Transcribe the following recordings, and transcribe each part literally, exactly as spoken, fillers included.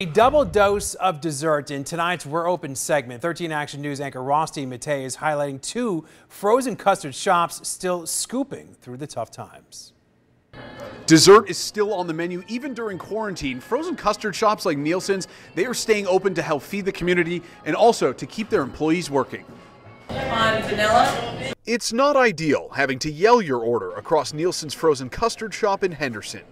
A double dose of dessert in tonight's We're Open segment. thirteen Action News anchor Ross DiMattei is highlighting two frozen custard shops still scooping through the tough times. Dessert is still on the menu even during quarantine. Frozen custard shops like Nielsen's, they are staying open to help feed the community and also to keep their employees working. On vanilla. It's not ideal having to yell your order across Nielsen's frozen custard shop in Henderson.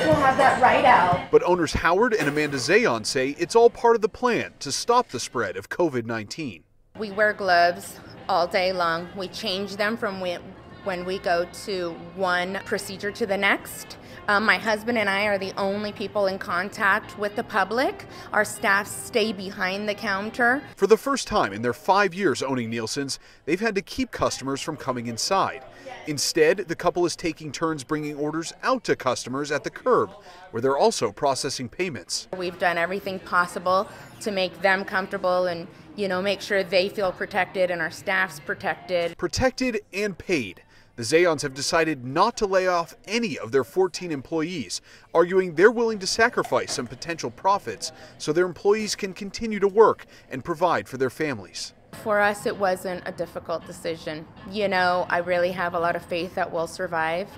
We'll have that right out. But owners Howard and Amanda Zayon say it's all part of the plan to stop the spread of COVID nineteen. We wear gloves all day long. We change them from when when we go to one procedure to the next. Um, my husband and I are the only people in contact with the public. Our staff stay behind the counter. For the first time in their five years owning Nielsen's, they've had to keep customers from coming inside. Instead, the couple is taking turns bringing orders out to customers at the curb, where they're also processing payments. We've done everything possible to make them comfortable and, you know, make sure they feel protected and our staff's protected. Protected and paid. The Zayons have decided not to lay off any of their fourteen employees, arguing they're willing to sacrifice some potential profits so their employees can continue to work and provide for their families. For us, it wasn't a difficult decision. You know, I really have a lot of faith that we'll survive,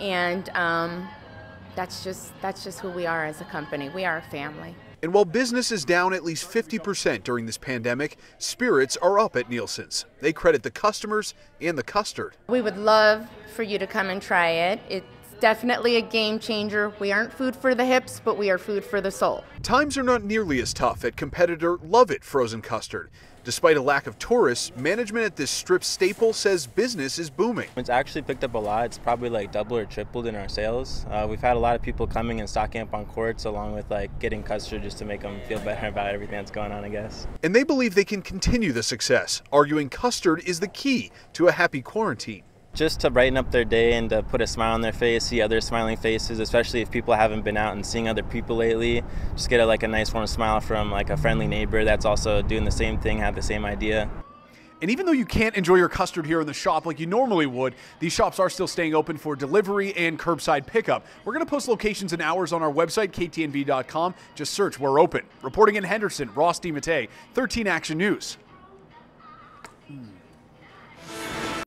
and um, that's just that's just who we are as a company. We are a family. And while business is down at least fifty percent during this pandemic, spirits are up at Nielsen's. They credit the customers and the custard. We would love for you to come and try it. It's definitely a game changer. We aren't food for the hips, but we are food for the soul. Times are not nearly as tough at competitor Love It Frozen Custard. Despite a lack of tourists, management at this strip staple says business is booming. It's actually picked up a lot. It's probably like doubled or tripled in our sales. Uh, we've had a lot of people coming and stocking up on quarts along with like getting custard just to make them feel better about everything that's going on, I guess. And they believe they can continue the success, arguing custard is the key to a happy quarantine. Just to brighten up their day and to put a smile on their face, see other smiling faces, especially if people haven't been out and seeing other people lately. Just get a, like a nice warm smile from like a friendly neighbor that's also doing the same thing, have the same idea. And even though you can't enjoy your custard here in the shop like you normally would, these shops are still staying open for delivery and curbside pickup. We're going to post locations and hours on our website, k t n v dot com. Just search We're Open. Reporting in Henderson, Ross DiMattei, thirteen Action News.